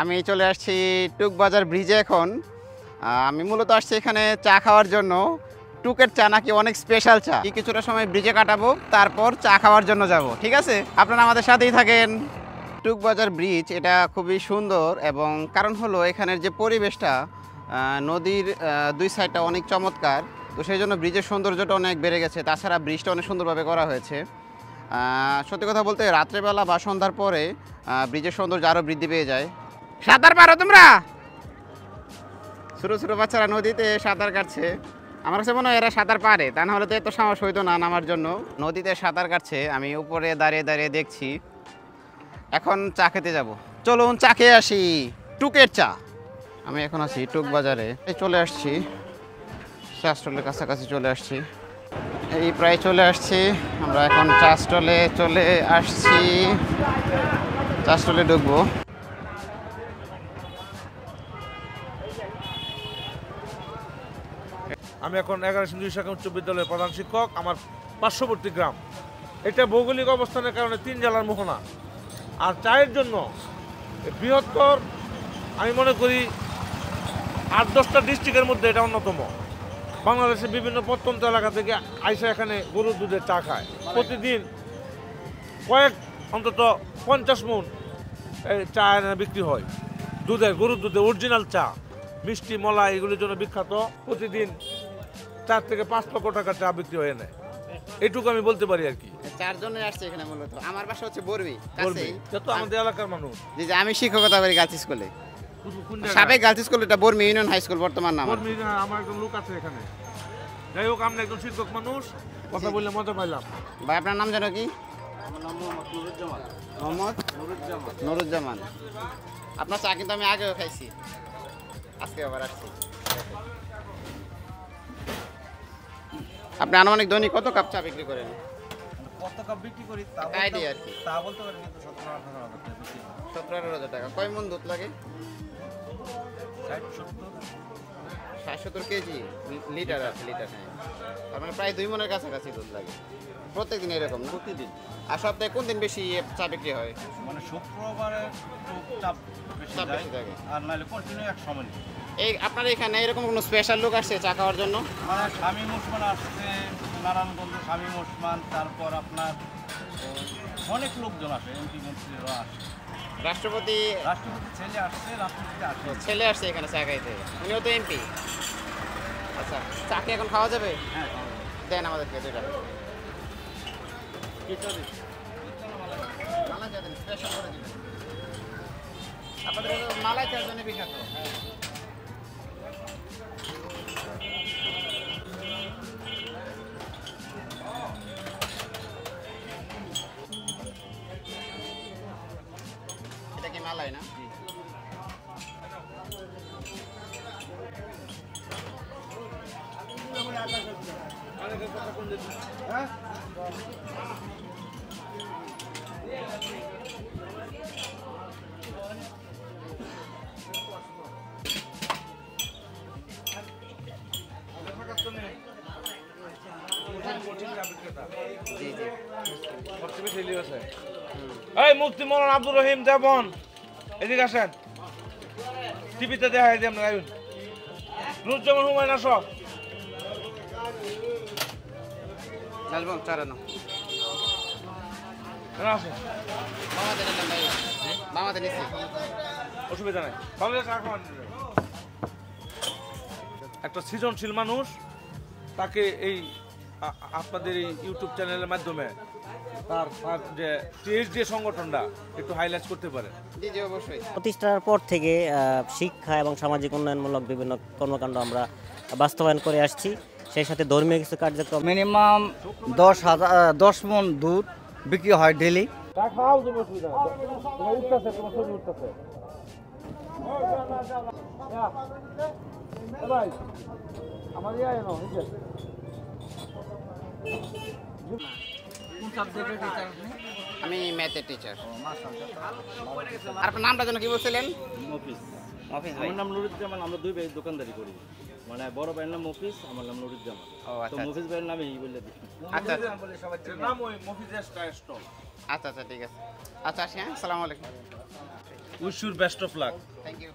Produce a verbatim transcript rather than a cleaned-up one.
আমি চলে আসছি টক বাজার ব্রিজে। এখন আমি মূলত আসছি এখানে চা খাওয়ার জন্য। টুকের চা নাকি অনেক স্পেশাল চা। কিছুটা সময় ব্রিজে কাটাবো, তারপর চা খাওয়ার জন্য যাব। ঠিক আছে, আপনারা আমাদের সাথেই থাকেন। টক বাজার ব্রিজ এটা খুবই সুন্দর, এবং কারণ হলো এখানের যে পরিবেশটা, নদীর দুই সাইডটা অনেক চমৎকার, তো সেই জন্য ব্রিজের সৌন্দর্যটা অনেক বেড়ে গেছে। তাছাড়া ব্রিজটা অনেক সুন্দরভাবে করা হয়েছে। সত্যি কথা বলতে রাত্রেবেলা বা সন্ধ্যার পরে ব্রিজের সৌন্দর্য আরও বৃদ্ধি পেয়ে যায়। সাঁতার পারো তোমরা? ছোটো ছোটো বাচ্চারা নদীতে সাঁতার কাটছে। আমার কাছে মনে হয় এরা সাঁতার পারে, তা নাহলে তো এত সাহস হইতো না নামার জন্য। নদীতে সাঁতার কাটছে, আমি উপরে দাঁড়িয়ে দাঁড়িয়ে দেখছি। এখন চা খেতে যাবো, চলুন চা খেয়ে আসি। টুকের চা। আমি এখন আছি টক বাজারে, চলে আসছি চা স্টলের কাছাকাছি চলে আসছি। এই প্রায় চলে আসছি আমরা, এখন চা স্টলে চলে আসছি। চা স্টলে ঢুকবো। আমি এখন এগারো সিন্ধু শাখা উচ্চ বিদ্যালয়ের প্রধান শিক্ষক। আমার পার্শ্ববর্তী গ্রাম, এটা ভৌগোলিক অবস্থানের কারণে তিন জেলার মোহনা। আর চায়ের জন্য বৃহত্তর, আমি মনে করি আট দশটা ডিস্ট্রিক্টের মধ্যে এটা অন্যতম। বাংলাদেশের বিভিন্ন প্রত্যন্ত এলাকা থেকে আইসা এখানে গরুর দুধের চা খায়। প্রতিদিন কয়েক অন্তত পঞ্চাশ মণ চা বিক্রি হয়, দুধের গরুর দুধের অরিজিনাল চা। মিষ্টি মলা এগুলির জন্য বিখ্যাত। প্রতিদিন চার থেকে পাঁচ লক্ষ টাকা চা বিক্রি হয়ে নেয়, এটুকু আমি বলতে পারি আর কি। চারজনে আসছে এখানে মূলত। আমার বাসা হচ্ছে বরবি, কাছেই, যত আমাদের এলাকার মানুষ। জি জি, আমি শিক্ষকতা করি গার্লস স্কুলে, সাবেক গার্লস স্কুল, এটা বরমি ইউনিয়ন হাই স্কুল বর্তমান নাম। বরমি আমার একজন লোক আছে এখানে। যাই হোক, আমরা একজন শিক্ষক মানুষ, কথা বললে মজা পাইলাম। ভাই আপনার নাম জানো কি? আমার নাম মোহাম্মদ নুরুজ্জামান। মোহাম্মদ নুরুজ্জামান। নুরুজ্জামান, আপনার চা কিন্তু আমি আগেও খাইছি, আজকে আবার আসছি। আপনি আনুমানিক দৈনিক কত কাপ চা বিক্রি করেন? কত কাপ বিক্রি করি তা বলতে পারি, কিন্তু সতেরো আঠারো হাজার টাকা। কয় মণ দুধ লাগে? ষাট সত্তর কেজি। লিটার আছে, লিটার নেই, তার মানে প্রায় দুই মণের কাছাকাছি দুধ লাগে প্রত্যেকদিন এরকম? প্রতিদিন। আর সপ্তাহে কোন দিন বেশি চা বিক্রি হয়? মানে শুক্রবারে চাপ বেশি থাকে, আর নাহলে কন্টিনিউ এক সময়। এই আপনার এখানে এরকম কোনো স্পেশাল লোক আসছে চা খাওয়ার জন্য? মানে শামীম ওসমান আসছে নারায়ণগঞ্জ, শামীম ওসমান। তারপর আপনার অনেক লোকজন আসে, এমপি মন্ত্রীরা আসে, রাষ্ট্রপতি রাষ্ট্রপতি ছেলে আসছে, রাষ্ট্রপতি আসছে, ছেলে আসছে এখানে চা খাইতে, উনিও তো এমপি। আচ্ছা, চা কি এখন খাওয়া যাবে? হ্যাঁ, দেন আমাদেরকে দুইটা। আপনাদের মালাই চার জন্য বিখ্যাত। মুক্তি মোল্লা আব্দুর রহিম দেবন, এদিকে আসেন। টিভিতে দেখা যায় আমরা নুরুজ্জামান হুমায়ুন আসব। অসুবিধা নাই, একটা সৃজনশীল মানুষ, তাকে এই আপনাদের এই ইউটিউব চ্যানেলের মাধ্যমে তার যে টিএসডি সংগঠনটা একটু হাইলাইট করতে পারে। জি জি, অবশ্যই। প্রতিষ্ঠার পর থেকে শিক্ষা এবং সামাজিক উন্নয়নমূলক বিভিন্ন কর্মকাণ্ড আমরা বাস্তবায়ন করে আসছি, সেই সাথে ধর্মীয় কিছু কার্যক্রম। মিনিমাম দশ হাজার দশ মণ দুধ বিক্রি হয় ডেলি। আমি ম্যাথের টিচার। আপনার নামটা যেন কি বলছিলেন? মফিজ। আমার নাম নুরুজ্জামান, আমরা দুই ভাই দোকানদারি করি। মানে বড় ভাইয়ের নাম মফিজ, আমার নাম নুরুজ্জামান। ও আচ্ছা, তো মফিজ ভাইয়ের নামই বলে দিই। আচ্ছা নাম বলে সবার নাম ওই মফিজের স্টল। আচ্ছা আচ্ছা ঠিক আছে। আচ্ছা আসি, আসসালামু আলাইকুম। Wish you best of luck. Thank you.